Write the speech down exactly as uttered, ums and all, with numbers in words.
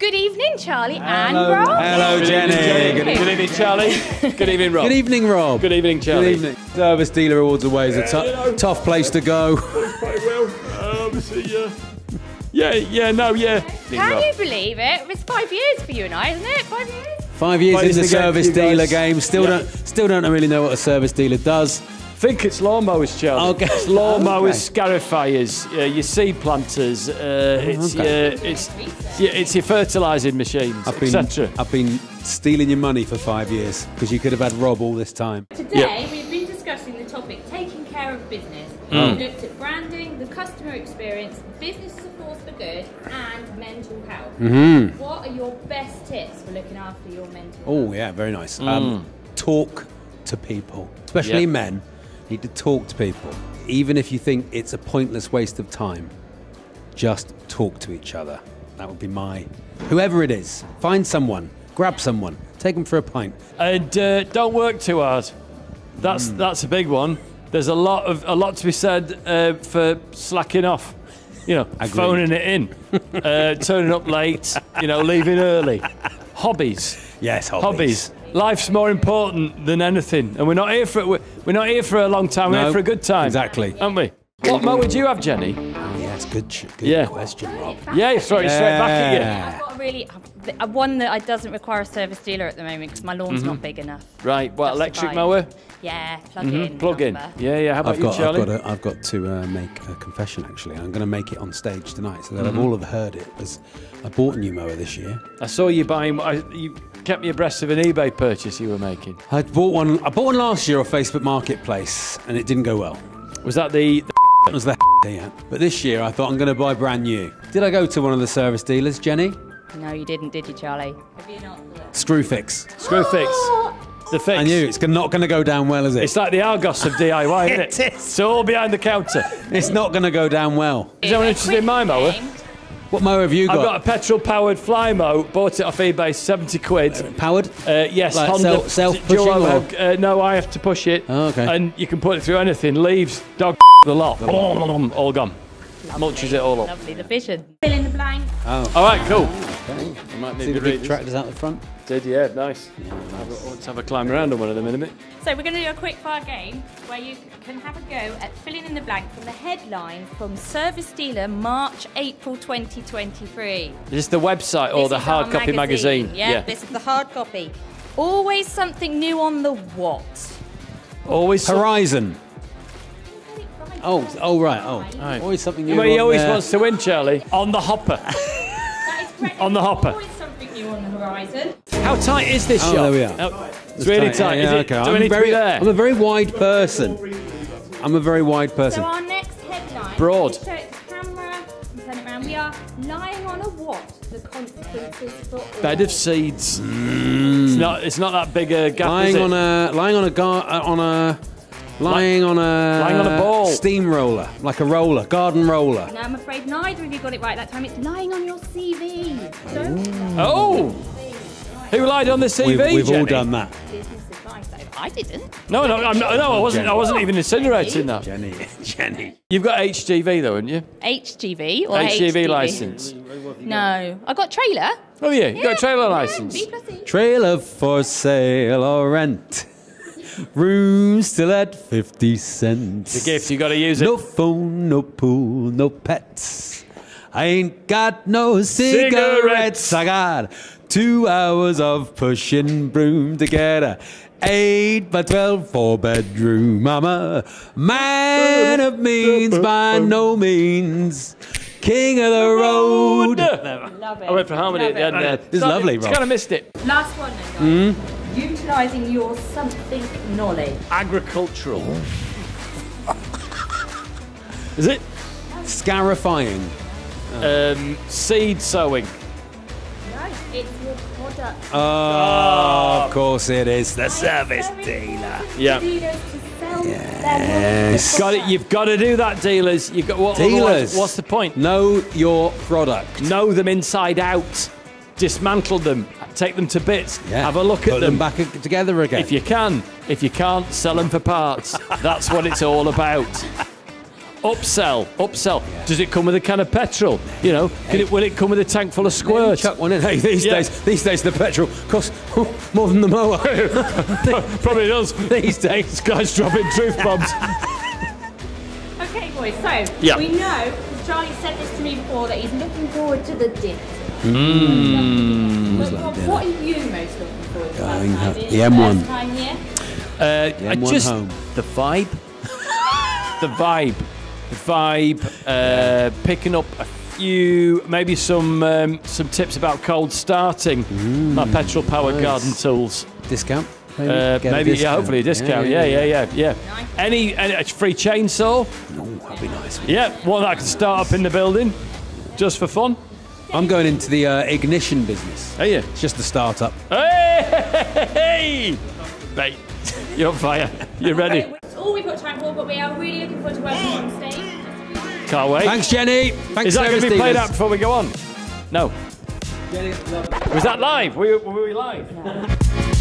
Good evening, Charlie and Hello. Rob. Hello, Jenny. Good evening, Good evening Charlie. Good evening, Rob. Good evening, Rob. Good evening, Charlie. Good evening. Service Dealer Awards away is yeah, a you know, tough place to go. Quite well. Um, so yeah. yeah, yeah, no, yeah. Can you believe it? It was five years for you and I, isn't it? Five years. Five years in the Service Dealer game. Still yeah. don't, still don't really know what a Service Dealer does. I think it's lawnmowers, Charlie. Okay. It's lawnmowers, okay. scarifiers, uh, your seed planters, uh, it's, okay. your, it's, your, it's your fertilising machines, et cetera. I've been stealing your money for five years because you could have had Rob all this time. Today yep. we've been discussing the topic taking care of business. Mm. We looked at branding, the customer experience, business support for good and mental health. Mm-hmm. What are your best tips for looking after your mental oh, health? Oh yeah, very nice. Mm. Um, talk to people, especially yep. men. Need to talk to people. Even if you think it's a pointless waste of time, just talk to each other. That would be my... Whoever it is, find someone, grab someone, take them for a pint. And uh, don't work too hard. That's, mm. that's a big one. There's a lot, of, a lot to be said uh, for slacking off. You know, Agreed. phoning it in, uh, turning up late, you know, leaving early. Hobbies. Yes, hobbies. Hobbies. Life's more important than anything, and we're not here for we're, we're not here for a long time. We're no, here for a good time, exactly, aren't we? What mower would you have, Jenny? Oh, yeah, that's good. Good yeah. question, Rob. Yeah, throw it yeah. straight back at you. Yeah, I've got a really uh, one that doesn't require a service dealer at the moment because my lawn's mm-hmm. not big enough. Right. What electric mower? Yeah, plug mm-hmm. in. Plug in. Yeah, yeah. How about I've you, got, Charlie? I've got, a, I've got to uh, make a confession. Actually, I'm going to make it on stage tonight, so that mm-hmm. I've all have heard it. As I bought a new mower this year. I saw you buying. I, you, kept me abreast of an eBay purchase you were making. I bought one. I bought one last year on Facebook Marketplace, and it didn't go well. Was that the? the that was the yeah. But this year, I thought I'm going to buy brand new. Did I go to one of the service dealers, Jenny? No, you didn't, did you, Charlie? Have you not? Screwfix. Screwfix. The fix. I knew it's not going to go down well, is it? It's like the Argos of D I Y, isn't it? It is. It's all behind the counter. It's not going to go down well. Is anyone interested in my mower? What mower have you got? I've got a petrol-powered Flymo. Bought it off eBay, seventy quid. Powered? Uh, yes, like Honda. Self-pushing? Uh, no, I have to push it. Oh, okay. And you can put it through anything. Leaves, dog, the lot. The lot. All gone. Lovely. Mulches it all up. Lovely, the vision. Fill in the blank. Oh. All right, cool. Okay. You might need See to the big tractors out the front? Did, yeah, nice. Yeah, nice. Let's have a climb around on one of them in a minute. So we're going to do a quick fire game where you can have a go at filling in the blank from the headline from Service Dealer March April twenty twenty-three. Is this the website or this the hard copy magazine? magazine. Yeah, yeah, this is the hard copy. Always something new on the what? Always Horizon. Right oh, oh right, oh. Right. Always something new. Well, he always there. wants to win, Charlie. On the hopper. That is correct. On the hopper. Always something new on the horizon. How tight is this oh, shop? Oh, there we are. Oh, it's really tight. tight. Yeah, yeah, okay. I'm, very, I'm a very wide person. I'm a very wide person. So our next headline. Broad. So it's camera. Turn it around. We are lying on a what? The consequences for all. Bed of seeds. Mm. It's not. It's not that big a gap. Lying is it? on a. Lying on a gar. Uh, on a. Lying like, on a lying on a ball. Steamroller, like a roller, garden roller. No, I'm afraid neither of you got it right that time. It's lying on your C V. Don't oh! C V. Right. Who lied on the C V? We've, we've Jenny? all done that. Business advice. I didn't. No, no, I'm not, no, I wasn't. Jenny. I wasn't even incinerating that. Jenny, Jenny. You've got H G V though, haven't you? H G V or H G V license? No, I got trailer. Oh yeah, you yeah, got a trailer yeah, license. B plus E. Trailer for sale or rent. Rooms still at fifty cents. It's a gift, you gotta use it. No phone, no pool, no pets. I ain't got no cigarettes. cigarettes. I got two hours of pushing broom to get a eight by twelve four bedroom. I'm a man of means by no means. King of the road. Love it. I went for harmony at the end there. This is lovely, Rob. I kind of missed it. Last one then, guys. Mm? Utilising your something knowledge. Agricultural. Is it? Scarifying. Oh. Um, seed sowing. No, it's your product. Oh, oh, of course it is. The I service dealer. Yeah. Yes. Got it. You've got to do that, dealers. You've got what? Dealers. What's the point? Know your product. Know them inside out. Dismantle them, take them to bits, yeah. have a look Put at them. them back together again. If you can, if you can't, sell them for parts. That's what it's all about. Upsell, upsell. Yeah. Does it come with a can of petrol? You know, hey. can it, will it come with a tank full of squirts? Chuck one in. Hey, these yeah. days, these days the petrol costs oh, more than the mower. Probably does. These days, guys dropping truth bombs. Okay, boys. So yeah. we know Charlie said this to me before that he's looking forward to the dinner. Mm. What, what, what are you most looking forward to? Going home. The M one. First time here? Uh, the M one I just, home. The vibe. the vibe. The vibe, uh, picking up a few, maybe some um, some tips about cold starting. Mm, my petrol powered nice. garden tools. Discount? Maybe, uh, maybe discount. yeah, hopefully a discount. Yeah, yeah, yeah, yeah. yeah, yeah. Any, any a free chainsaw? No, that'd be nice. Yeah, one that I can start up in the building, just for fun. I'm going into the uh, ignition business. Are you? It's just a start up. Hey, mate, you're on fire. You're ready. All we've got time for, but we are really looking forward to working on stage. Can't wait. Thanks, Jenny. Thanks, Is that going to be played out before we go on? No. Jenny, love it. Was that live? Were, were we live? No.